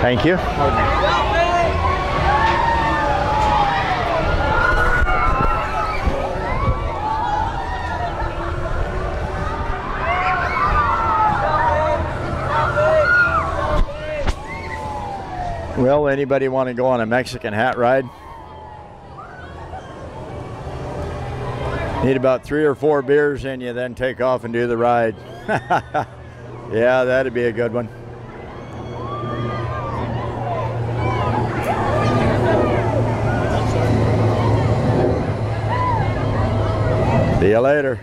Thank you. Well, anybody want to go on a Mexican hat ride? Need about 3 or 4 beers in you, then take off and do the ride. Yeah, that'd be a good one. See you later.